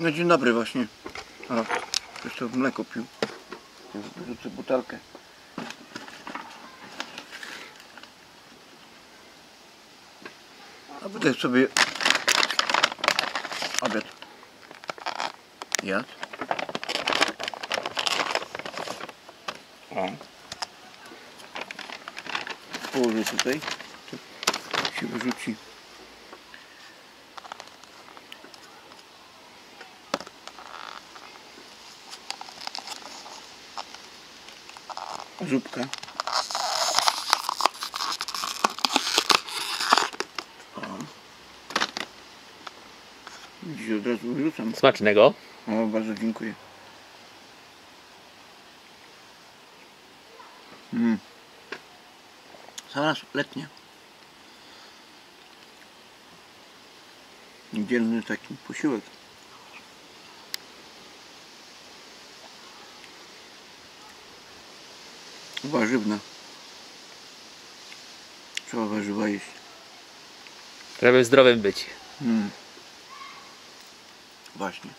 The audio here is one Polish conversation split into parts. No dzień dobry właśnie. O, Krzysztof mleko pił. Rzucę butelkę. A tutaj sobie obiad jadł. O. Położę tutaj. Się wyrzuci. Zupka. O. Dziś od razu wrzucam. Smacznego. O, bardzo dziękuję. Zaraz letnie. Dzielny taki posiłek. Warzywna. Trzeba warzywa jeść. Żeby zdrowym być. Właśnie.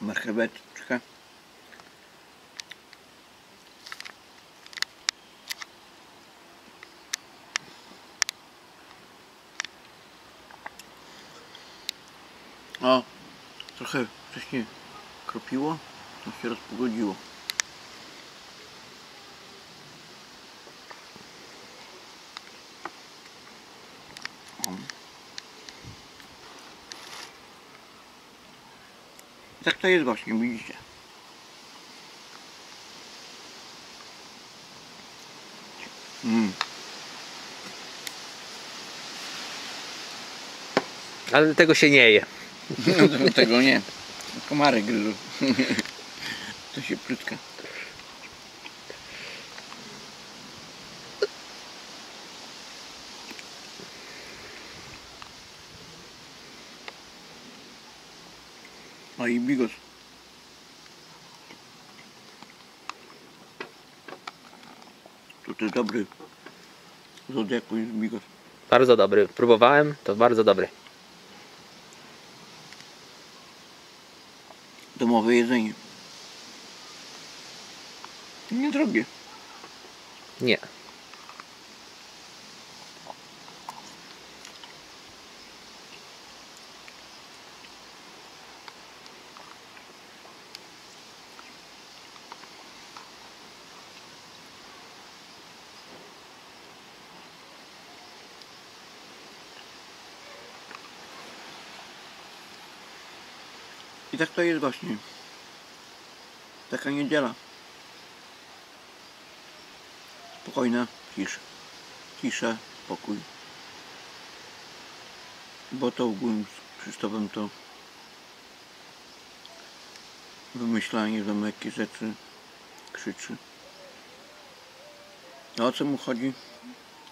Marcheweczka. O, trochę wcześniej kropiło, to się rozpogodziło. Tak to jest właśnie, widzicie. Ale tego się nie je. No, tego nie. Komary gryzą. To się prytka. No i bigos. To też dobry. Zodiaku jest bigos. Bardzo dobry. Próbowałem, to bardzo dobry. Domowe jedzenie. Nie drogie. Nie. I tak to jest właśnie. Taka niedziela. Spokojna cisza. Cisza, spokój. Bo to ogólnie z Krzysztofem to wymyślanie tam jakieś rzeczy, krzyczy. A o co mu chodzi?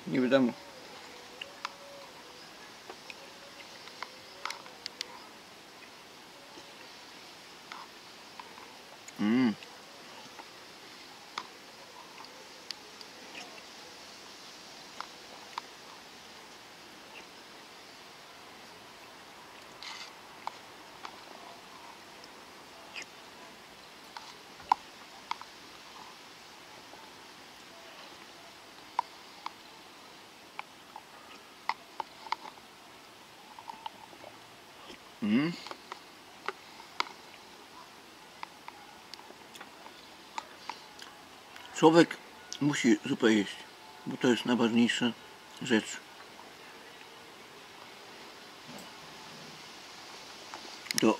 Nie wiadomo. Człowiek musi zupę jeść, bo to jest najważniejsza rzecz. Do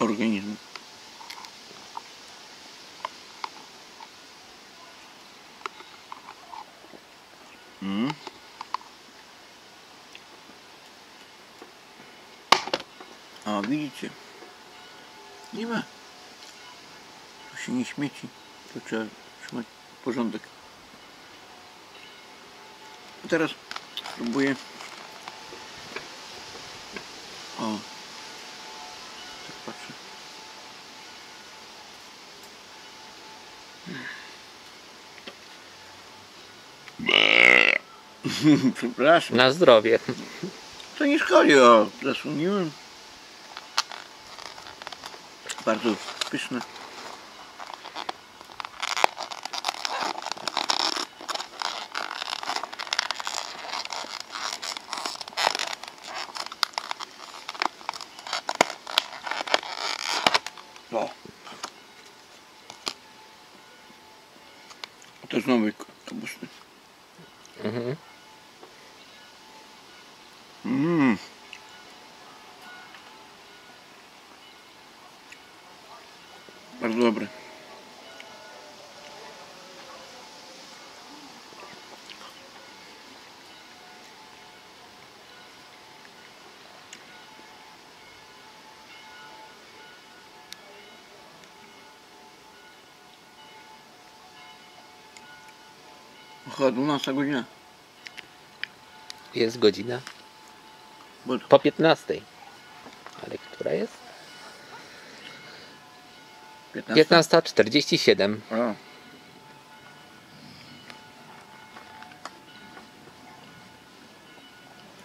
organizmu. A widzicie? Nie ma. Tu się nie śmieci. Tu trzeba trzymać porządek. A teraz spróbuję. O. Tak patrzę. Przepraszam. Na zdrowie. To nie szkodzi, o, zasłoniłem. Bardzo pyszne. O. To znowu kapusty. Mhm. Bardzo dobry. Chyba 12 godzina. Jest godzina po 15. Ale która jest? 15:47.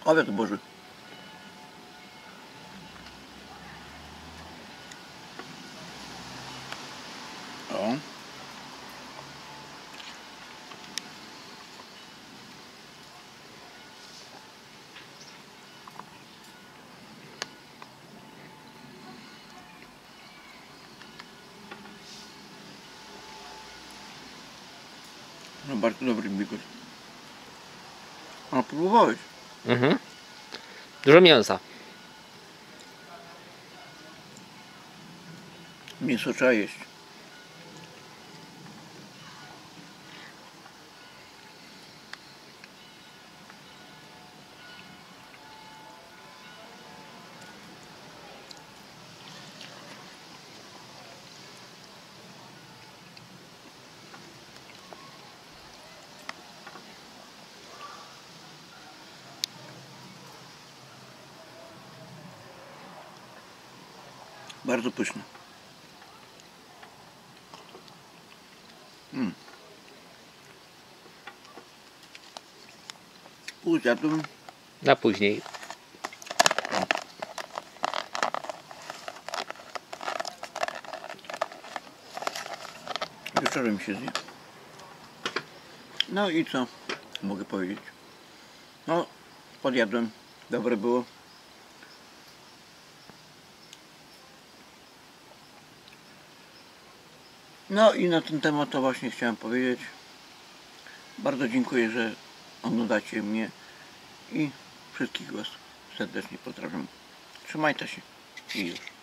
Owiec Boży. O. No bardzo dobry bigos. A próbowałeś? Mhm. Dużo mięsa. Mięso trzeba jeść. Bardzo pyszne. Później tu. Na później. Wieczorem się zje. No i co mogę powiedzieć? No, podjadłem. Dobre było. No i na ten temat to właśnie chciałem powiedzieć. Bardzo dziękuję, że oglądacie mnie i wszystkich Was serdecznie pozdrawiam. Trzymajcie się i już.